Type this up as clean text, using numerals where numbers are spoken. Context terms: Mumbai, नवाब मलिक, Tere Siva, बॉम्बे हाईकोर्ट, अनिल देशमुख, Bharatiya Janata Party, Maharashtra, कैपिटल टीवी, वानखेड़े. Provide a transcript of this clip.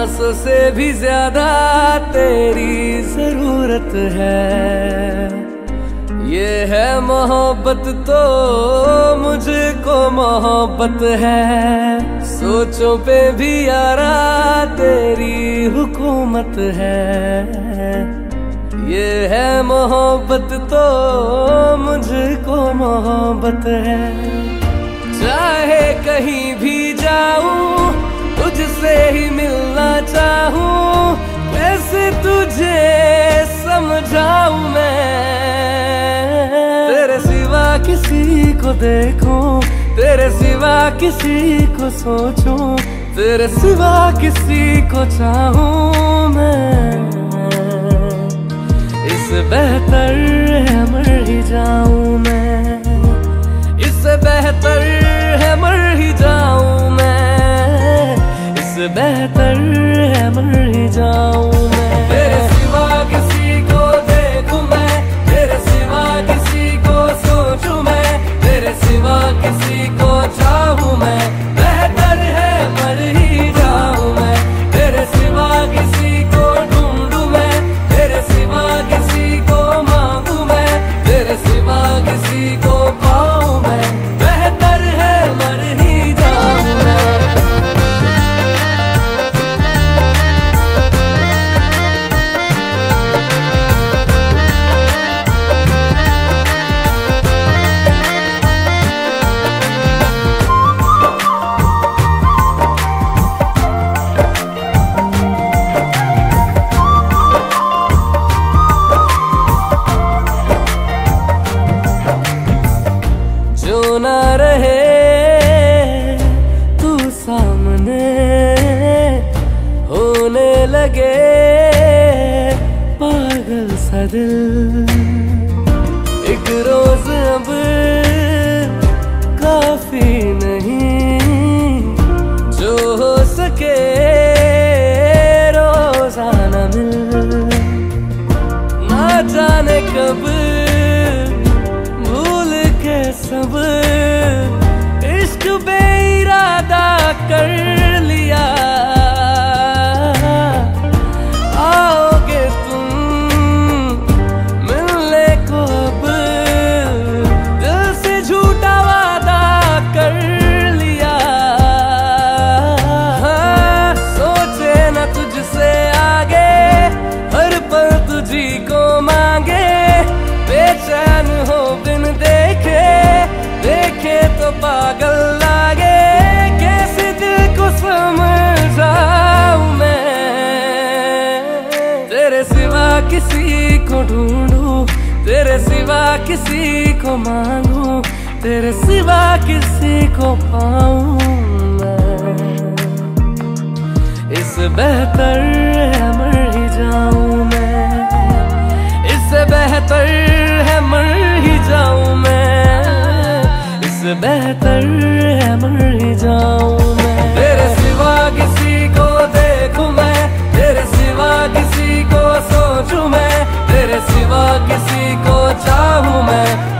सांस से भी ज्यादा तेरी जरूरत है। ये है मोहब्बत तो मुझको मोहब्बत है। सोचों पे भी यारा तेरी हुकूमत है। ये है मोहब्बत तो मुझको मोहब्बत है। चाहे कहीं भी जाऊं तुझसे ही मिलना चाहूं, कैसे तुझे समझाऊं मैं। तेरे सिवा किसी को देखूं, तेरे सिवा किसी को सोचूं, तेरे सिवा किसी को चाहूं मैं। इससे बेहतर है मर ही जाऊं मैं, इससे बेहतर है मर ही जाऊं मैं, इससे बेहतर है मर ही जाऊं मैं। तेरे सिवा किसी को देखूं मैं, तेरे सिवा किसी को सोचूं मैं, तेरे सिवा किसी को चाहूं मैं। बेहतर है मर ही जाऊं मैं, तेरे सिवा किसी को ढूंढूं मैं, तेरे सिवा किसी को पाऊं मैं। बेहतर है मर ही जाऊं मैं। एक रोज अब काफी नहीं, जो हो सके रोजाना मिल। ना जाने कब भूल के सब इश्क बे इरादा कर लिया। पागल लागे कैसे दिल को समझाऊं मैं। तेरे सिवा किसी को ढूंढूं, तेरे सिवा किसी को मांगूं, तेरे सिवा किसी को पाऊं मैं। इससे बेहतर है मर ही जाऊं मैं, इससे बेहतर है मर ही जाऊं मैं, इससे बेहतर है मर जाऊं मैं। तेरे सिवा किसी को देखूं मैं, तेरे सिवा किसी को सोचूं मैं, तेरे सिवा किसी को चाहूं मैं।